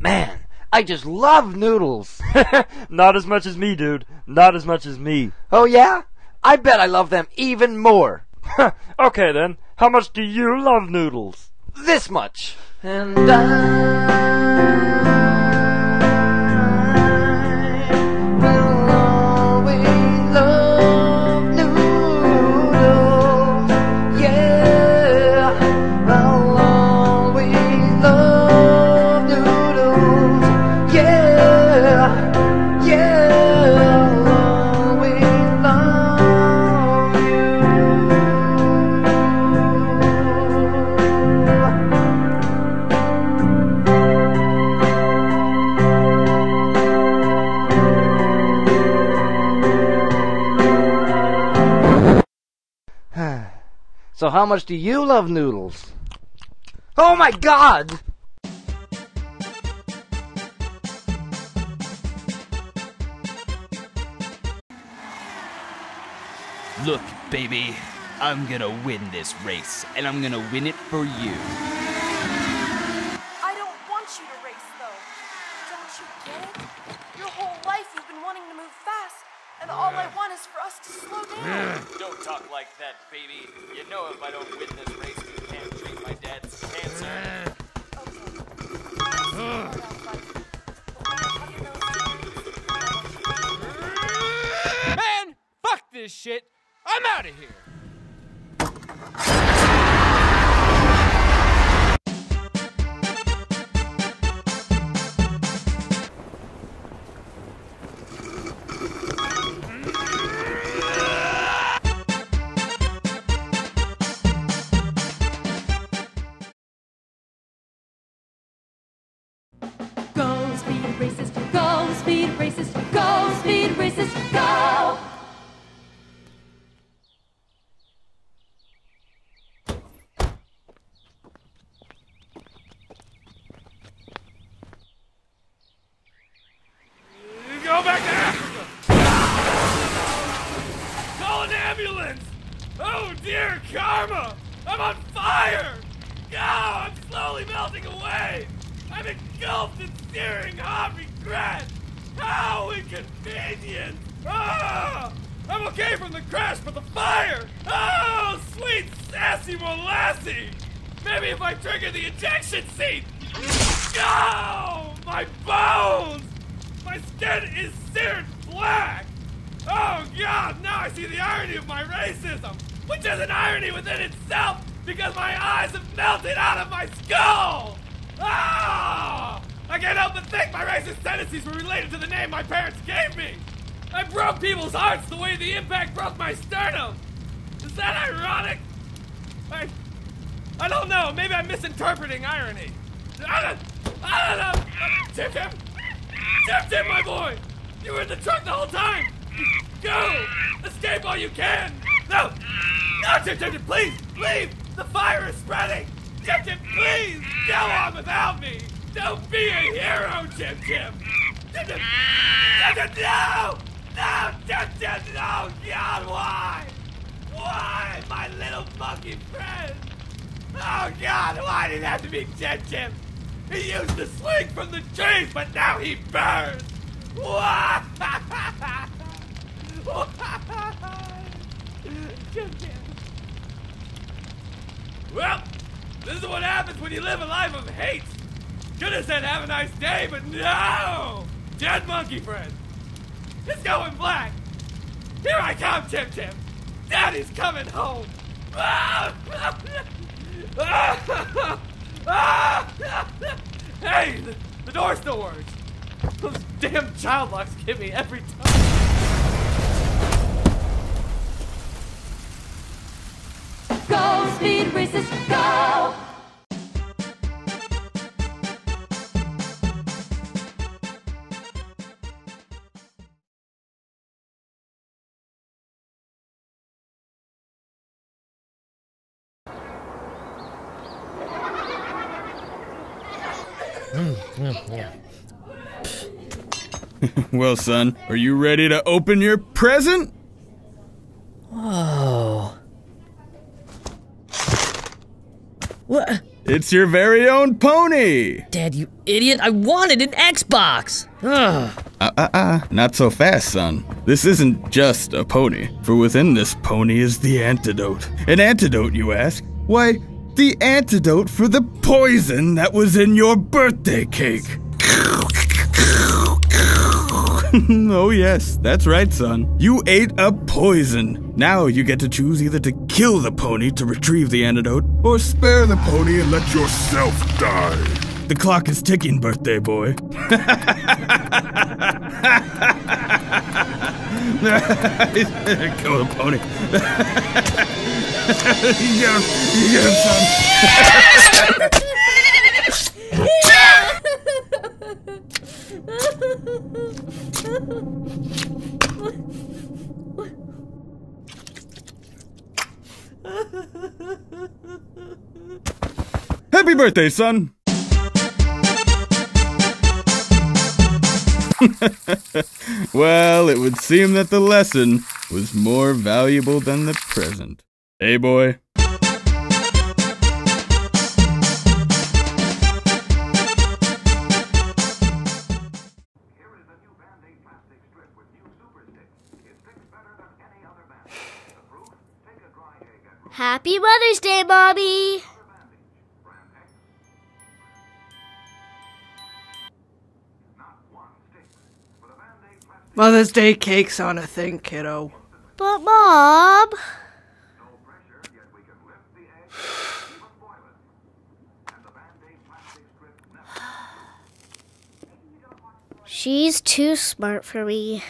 Man, I just love noodles. Not as much as me, dude. Not as much as me. Oh, yeah? I bet I love them even more. Okay, then. How much do you love noodles? This much. And so how much do you love noodles? Oh my God! Look, baby, I'm gonna win this race, and I'm gonna win it for you. I don't want you to race, though. Don't you get it? Your whole life you've been wanting to move fast, and all I want is for us to slow down. Don't talk like that, baby. You know if I don't win this race, you can't treat my dad's cancer. Okay. Man, fuck this shit. I'm out of here. Please, leave! The fire is spreading! Chip, please go on without me! Don't be a hero, Chip Chip! Chip, no! No, Chip Chip, no! God, why? Why, my little monkey friend? Oh, God, why did it have to be Chip Chip? He used the sling from the trees, but now he burns! Why? Why? Chip Chip. Well, this is what happens when you live a life of hate. Could have said have a nice day, but no! Dead monkey friend. It's going black. Here I come, Chip Chip. Daddy's coming home. Hey, the door still works. Those damn child locks get me every time. Go, speed races, go! Well, son, are you ready to open your present? Whoa. What? It's your very own pony! Dad, you idiot! I wanted an Xbox! Ugh. Not so fast, son. This isn't just a pony, for within this pony is the antidote. An antidote, you ask? Why, the antidote for the poison that was in your birthday cake! Oh yes, that's right, son. You ate a poison. Now you get to choose either to kill the pony to retrieve the antidote, or spare the pony and let yourself die. The clock is ticking, birthday boy. Kill the pony. You get him, son. Happy birthday, son! Well, it would seem that the lesson was more valuable than the present. Hey, boy. Happy Mother's Day, Bobby! Mother's Day cake's on a thing, kiddo. But, Mom... She's too smart for me.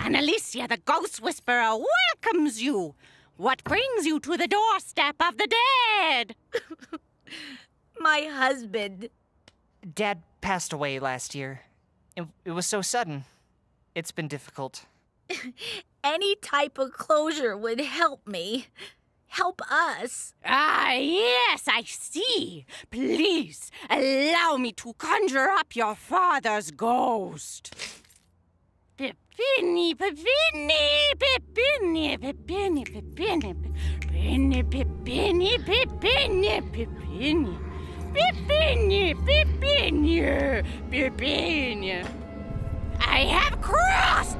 Annalicia, the Ghost Whisperer, welcomes you! What brings you to the doorstep of the dead? My husband. Dad passed away last year. It was so sudden. It's been difficult. Any type of closure would help me. Help us. Ah, yes, I see. Please, allow me to conjure up your father's ghost. I have crossed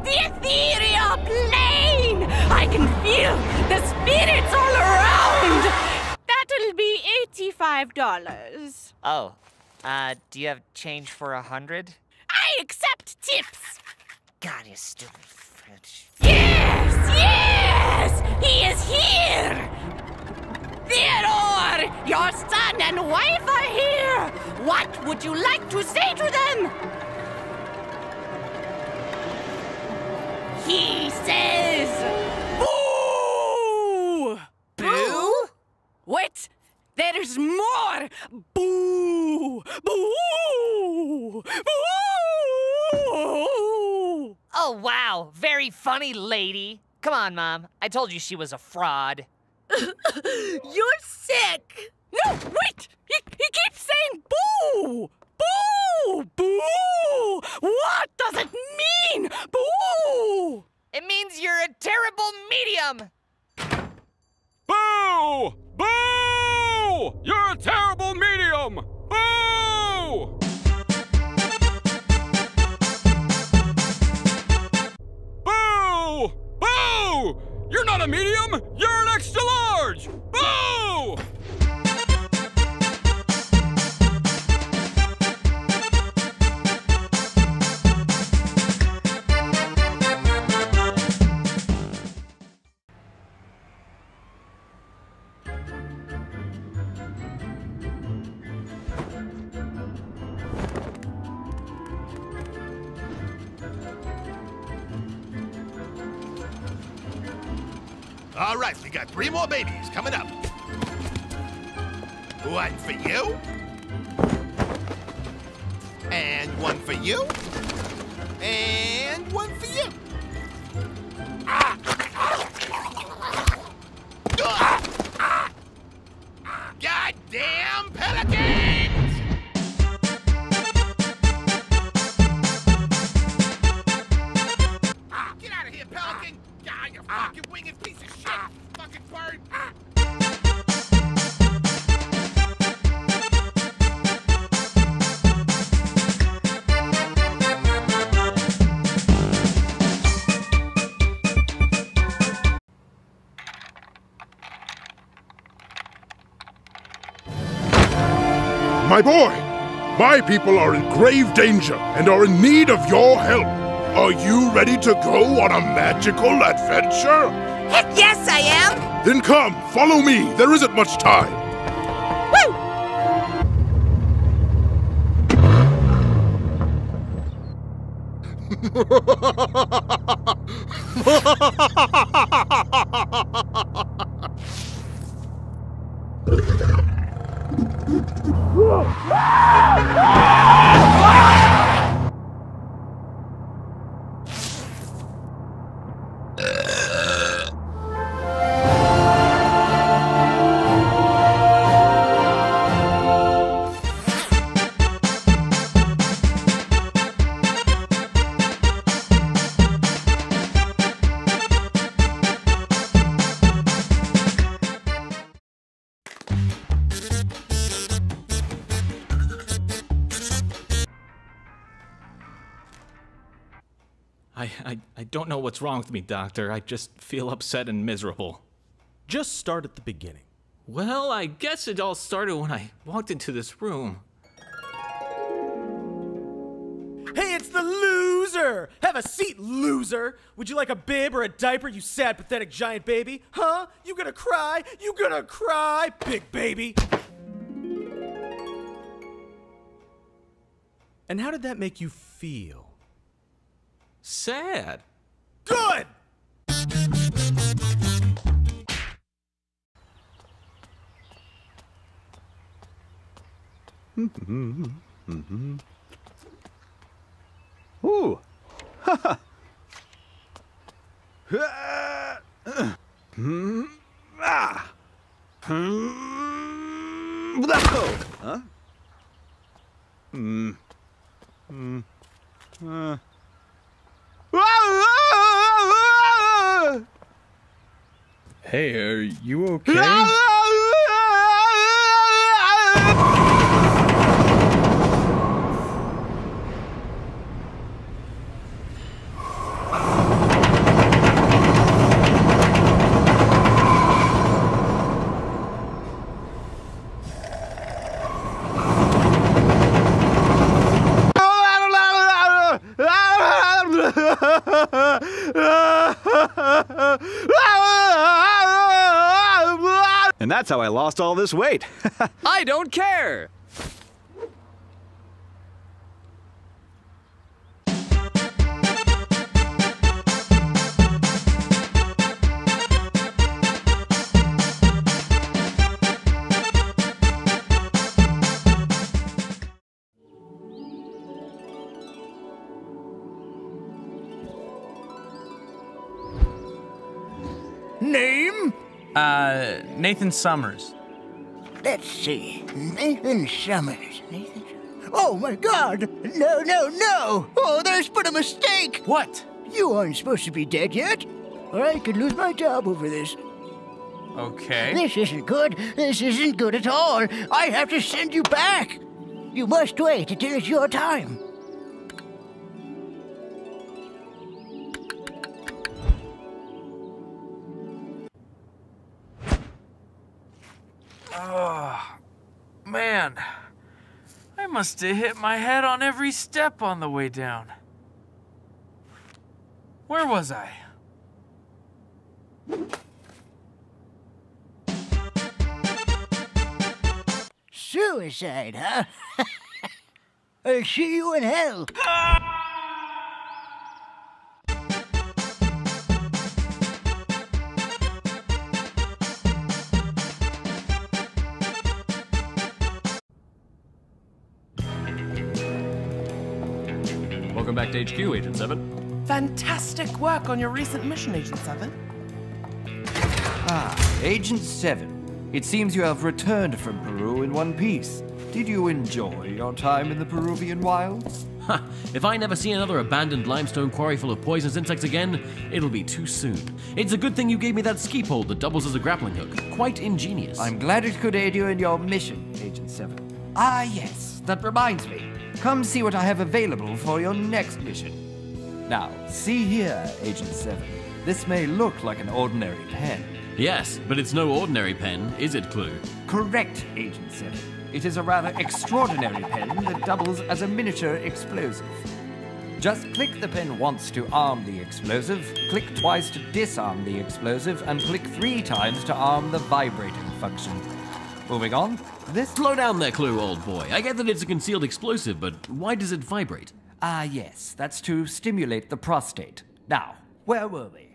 the ethereal plane! I can feel the spirits all around! That'll be $85. Oh, do you have change for 100? I accept tips! God, you stupid French. Yes! Yes! He is here! Theodore! Your son and wife are here! What would you like to say to them? He says, boo! Boo? What? There's more! Boo! Boo! Boo! Oh, wow. Very funny, lady. Come on, Mom. I told you she was a fraud. You're sick! No, wait! He keeps saying boo! Boo! Boo! What does it mean? Boo! It means you're a terrible medium! Boo! Boo! You're a terrible medium! Boo! Boo! Boo! You're not a medium! You're an extra large! Boo! All right, we got 3 more babies coming up. One for you. And one for you. And one for you. Goddamn pelicans! Get out of here, pelican! God, you fucking winged piece of shit! Fucking bird! My boy! My people are in grave danger and are in need of your help! Are you ready to go on a magical adventure? Heck yes, I am! Then come, follow me. There isn't much time. Woo! I don't know what's wrong with me, Doctor. I just feel upset and miserable. Just start at the beginning. Well, I guess it all started when I walked into this room. Hey, it's the loser! Have a seat, loser! Would you like a bib or a diaper, you sad, pathetic giant baby? Huh? You gonna cry? You gonna cry, big baby? And how did that make you feel? Sad. Good! Ooh. Ha ha. Ah. Huh? Hmm. Hmm. Hey, are you okay? And that's how I lost all this weight. I don't care! Nathan Summers. Let's see. Nathan Summers. Oh, my God! No, no, no! Oh, there's been a mistake! What? You aren't supposed to be dead yet, or I could lose my job over this. Okay. This isn't good. This isn't good at all. I have to send you back. You must wait until it's your time. Oh, man. I must have hit my head on every step on the way down. Where was I? Suicide, huh? I'll see you in hell. Welcome back to HQ, Agent 7. Fantastic work on your recent mission, Agent 7. Ah, Agent 7. It seems you have returned from Peru in one piece. Did you enjoy your time in the Peruvian wilds? Ha! If I never see another abandoned limestone quarry full of poisonous insects again, it'll be too soon. It's a good thing you gave me that ski pole that doubles as a grappling hook. Quite ingenious. I'm glad it could aid you in your mission, Agent 7. Ah, yes. That reminds me. Come see what I have available for your next mission. Now, see here, Agent 7. This may look like an ordinary pen. Yes, but it's no ordinary pen, is it, Clue? Correct, Agent 7. It is a rather extraordinary pen that doubles as a miniature explosive. Just click the pen once to arm the explosive, click twice to disarm the explosive, and click 3 times to arm the vibrating function. Moving on, this... Slow down there, Clue, old boy. I get that it's a concealed explosive, but why does it vibrate? Ah, yes. That's to stimulate the prostate. Now, where were we?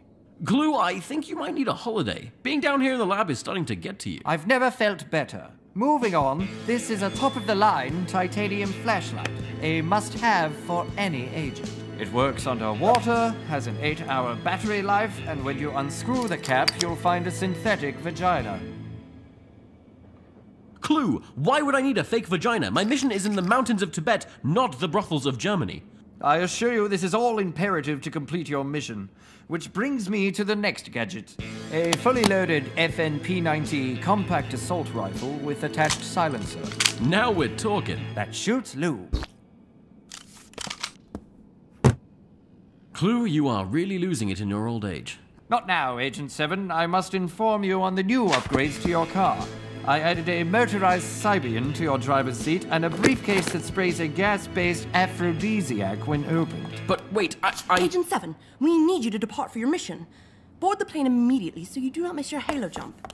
Clue, I think you might need a holiday. Being down here in the lab is starting to get to you. I've never felt better. Moving on, this is a top-of-the-line titanium flashlight, a must-have for any agent. It works underwater, has an 8-hour battery life, and when you unscrew the cap, you'll find a synthetic vagina. Clue, why would I need a fake vagina? My mission is in the mountains of Tibet, not the brothels of Germany. I assure you this is all imperative to complete your mission, which brings me to the next gadget. A fully loaded FNP-90 compact assault rifle with attached silencer. Now we're talking. That shoots Lou. Clue, you are really losing it in your old age. Not now, Agent 7. I must inform you on the new upgrades to your car. I added a motorized Sibian to your driver's seat and a briefcase that sprays a gas-based aphrodisiac when opened. But wait, Agent 7, we need you to depart for your mission. Board the plane immediately so you do not miss your halo jump.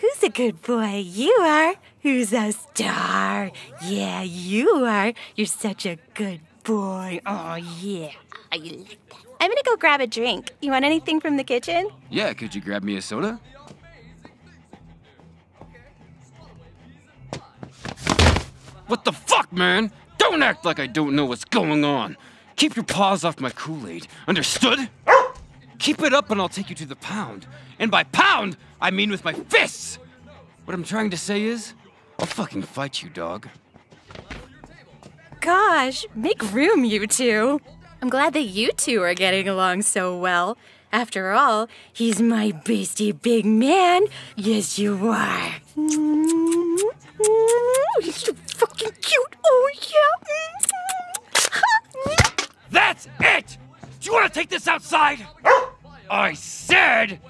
Who's a good boy? You are. Who's a star? Yeah, you are. You're such a good boy. Oh, yeah. I like that. I'm gonna go grab a drink. You want anything from the kitchen? Yeah, could you grab me a soda? What the fuck, man? Don't act like I don't know what's going on. Keep your paws off my Kool-Aid. Understood? Keep it up and I'll take you to the pound. And by pound, I mean with my fists! What I'm trying to say is, I'll fucking fight you, dog. Gosh, make room, you two. I'm glad that you two are getting along so well. After all, he's my beastie big man. Yes, you are. He's so fucking cute. Oh, yeah. That's it! Do you want to take this outside? I said,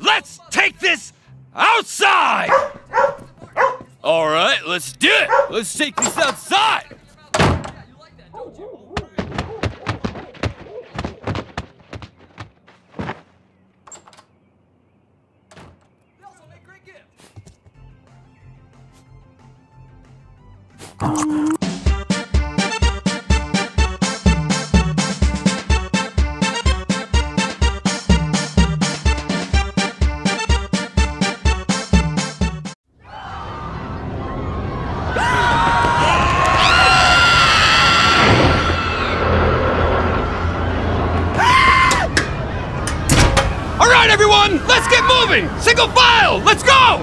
let's take this outside! All right, let's do it. Let's take this outside. Let's get moving! Single file! Let's go!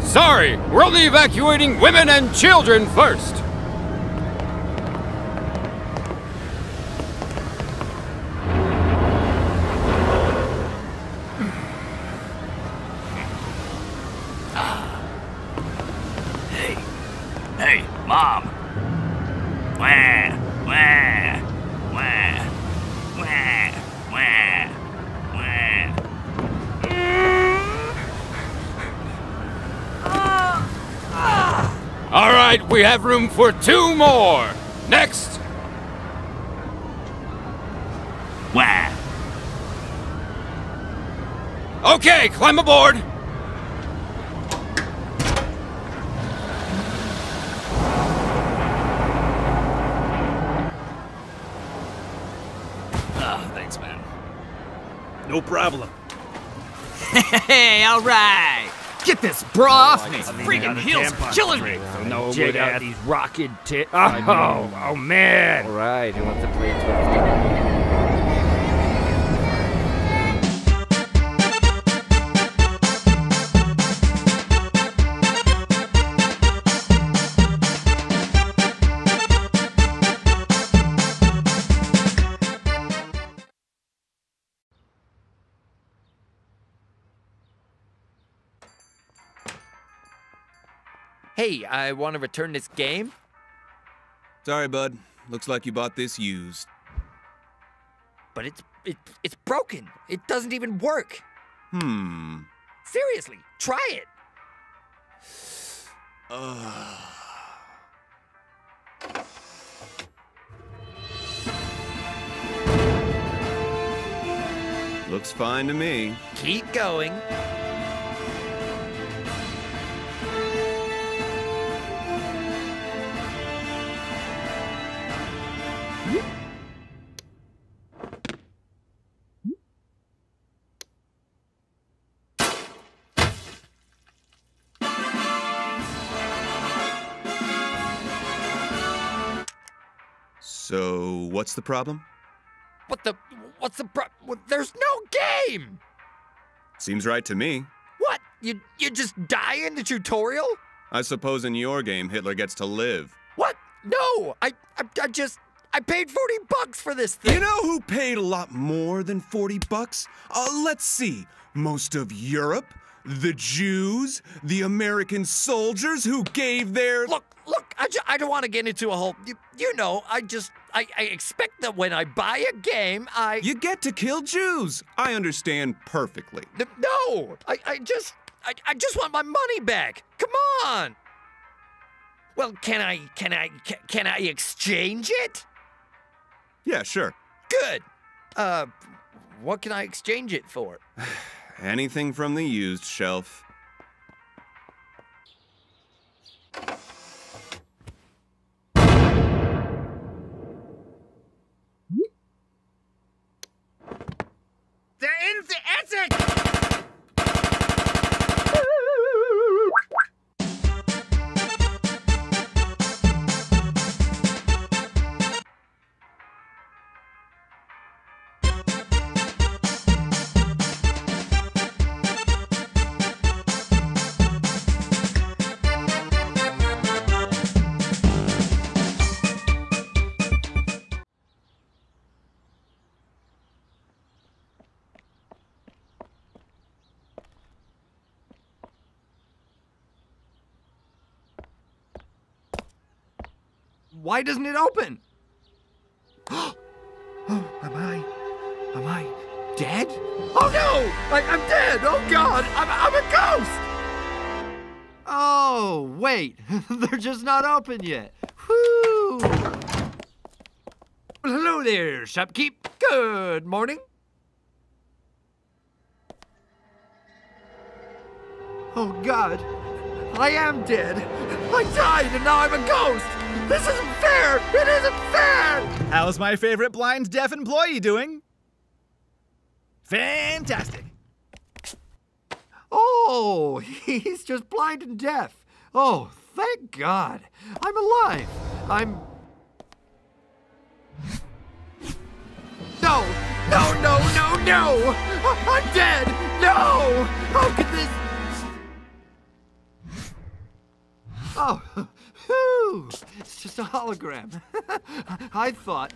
Sorry, we're only evacuating women and children first. Hey, Mom. All right, we have room for two more. Next. Wah. Okay, climb aboard. Ah, thanks, man. No problem. Hey, all right. Get this bra off me! Freaking heels killing me! No, check out these rocket tits. Oh, man! Alright, who wants to play it? Hey, I want to return this game. Sorry, bud. Looks like you bought this used. But it's broken. It doesn't even work. Seriously, try it. Looks fine to me. Keep going. So, what's the problem? What's the problem? There's no game! Seems right to me. What? You just die in the tutorial? I suppose in your game, Hitler gets to live. What? No! I paid $40 for this thing! You know who paid a lot more than $40? Let's see. Most of Europe, the Jews, the American soldiers who gave their— Look, I don't want to get into a whole— I expect that when I buy a game, You get to kill Jews! I understand perfectly. No! I just want my money back! Come on! Well, can I exchange it? Yeah, sure. Good! What can I exchange it for? Anything from the used shelf. They're in the attic! Why doesn't it open? Oh, am I dead? Oh no! Like, I'm dead! Oh God! I'm a ghost! Oh, wait! They're just not open yet. Whoo! Well, hello there, shopkeep. Good morning. Oh God, I am dead. I died and now I'm a ghost. This isn't fair, it isn't fair. How's my favorite blind deaf employee doing? Fantastic. Oh, he's just blind and deaf. Oh, thank God, I'm alive. No, no, no, no, no. I'm dead, no. How could this? Oh, whew, it's just a hologram. I thought,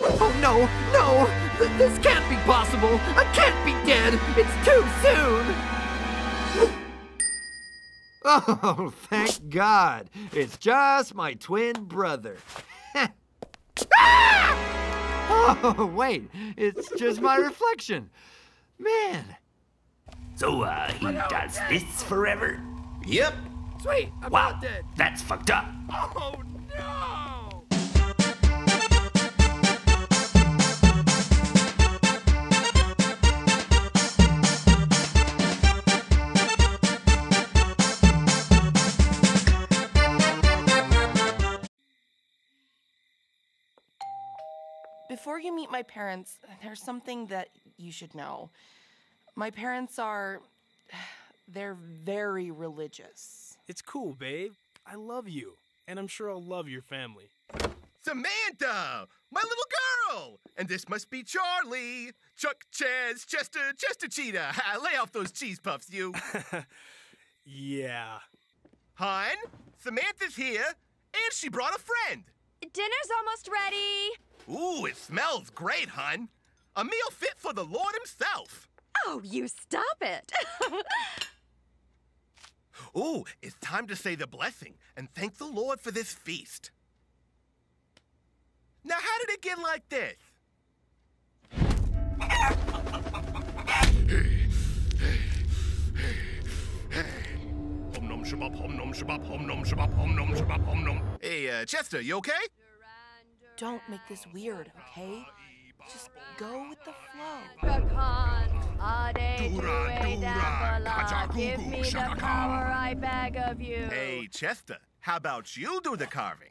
oh no, no, this can't be possible. I can't be dead, it's too soon. Oh, thank God, it's just my twin brother. Oh, wait, it's just my reflection, man. So, he does this forever? Yep. Sweet, I'm not dead. Wow, that's fucked up. Oh, no! Before you meet my parents, there's something that you should know. My parents are... they're very religious. It's cool, babe. I love you, and I'm sure I'll love your family. Samantha, my little girl! And this must be Charlie. Chuck, Chaz, Chester, Chester Cheetah. Lay off those cheese puffs, you. Yeah. Hun, Samantha's here, and she brought a friend. Dinner's almost ready. Ooh, it smells great, hun. A meal fit for the Lord himself. Oh, you stop it. Ooh, it's time to say the blessing and thank the Lord for this feast. Now, how did it get like this? Om nom shabab, om nom shabab, om nom shabab, om nom shabab, om nom. Hey, Chester, you okay? Don't make this weird, okay? Just go with the flow. Give me the power I beg of you. Hey, Chester, how about you do the carving?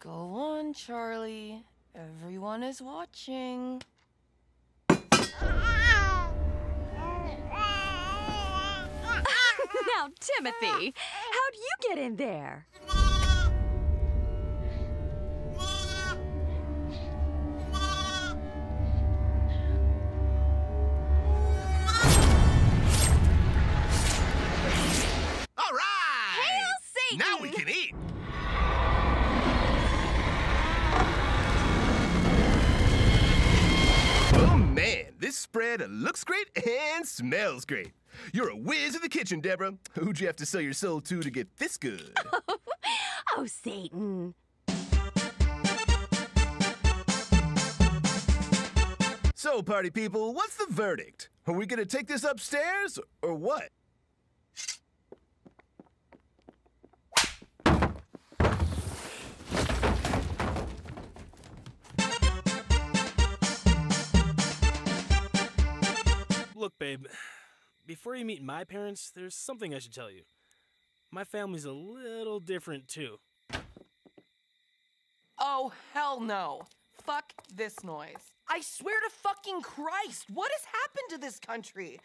Go on, Charlie. Everyone is watching. Now, Timothy, how'd you get in there? All right! Hail Satan! Now we can eat! Oh, man, this spread looks great and smells great. You're a whiz in the kitchen, Deborah. Who'd you have to sell your soul to get this good? Oh, Satan. So, party people, what's the verdict? Are we gonna take this upstairs or what? Look, babe. Before you meet my parents, there's something I should tell you. My family's a little different, too. Oh, hell no. Fuck this noise. I swear to fucking Christ, what has happened to this country?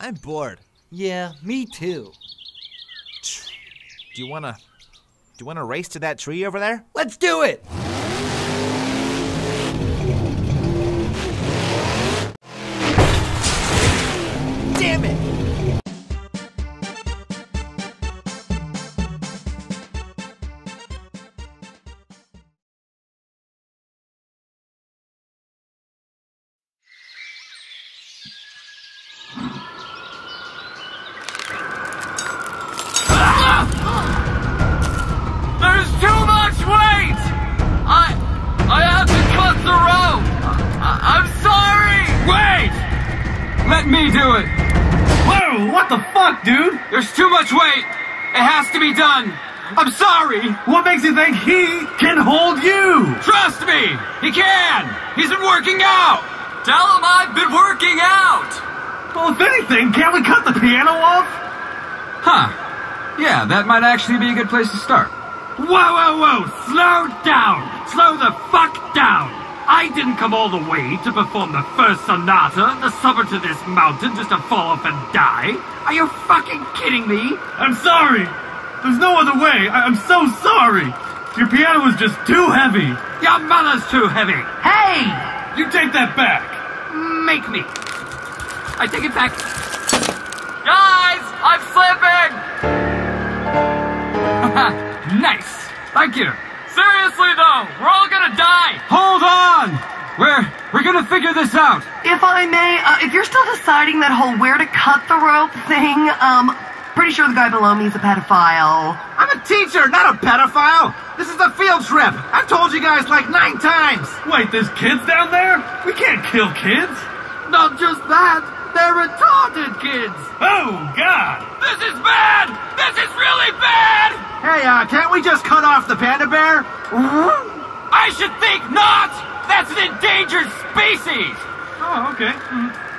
I'm bored. Yeah, me too. Do you wanna race to that tree over there? Let's do it! Damn it! what the fuck, dude? There's too much weight. It has to be done. I'm sorry. What makes you think he can hold you? Trust me, he can. He's been working out. Tell him I've been working out. Well, if anything, can't we cut the piano off? Huh. Yeah, that might actually be a good place to start. Whoa, whoa, whoa. Slow down. Slow the fuck down. I didn't come all the way to perform the first sonata, the summer to this mountain, just to fall off and die. Are you fucking kidding me? I'm sorry. There's no other way. I'm so sorry. Your piano was just too heavy. Your mother's too heavy. Hey! You take that back. Make me. I take it back. Guys, I'm slipping! Nice. Thank you. Seriously, though, we're all gonna die. Hold on. We're gonna figure this out. If I may, if you're still deciding that whole where to cut the rope thing, pretty sure the guy below me is a pedophile. I'm a teacher, not a pedophile. This is a field trip. I've told you guys like 9 times. Wait, there's kids down there? We can't kill kids. Not just that. They're retarded kids. Oh, God. This is bad. This is really bad. Hey, can't we just cut off the panda bear? I should think not. That's an endangered species. Oh, okay.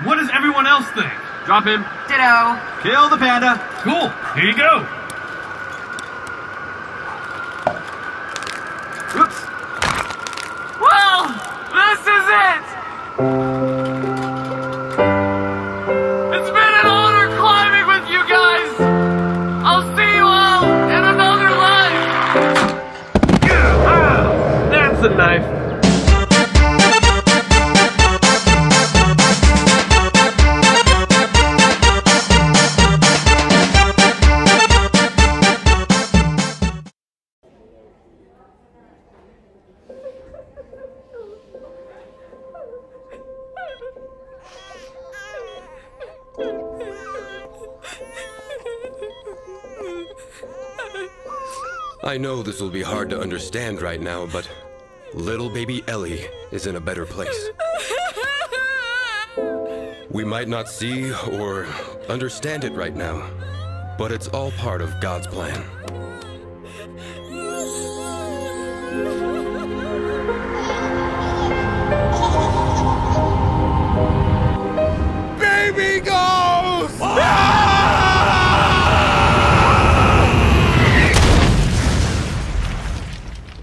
What does everyone else think? Drop him. Ditto. Kill the panda. Cool. Here you go. Oops. Well, this is it. It's been an honor climbing with you guys. I'll see you all in another life. Yeah, that's a knife. I know this will be hard to understand right now, but little baby Ellie is in a better place. We might not see or understand it right now, but it's all part of God's plan. Baby ghost! Ah!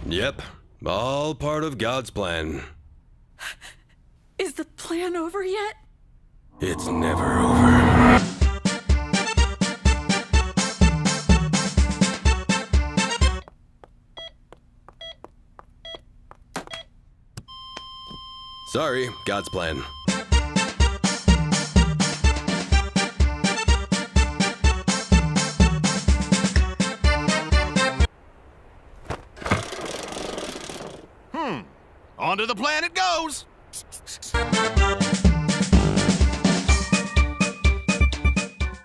Yep, all part of God's plan. Is the plan over yet? It's never over. Sorry, God's plan. Onto the planet goes!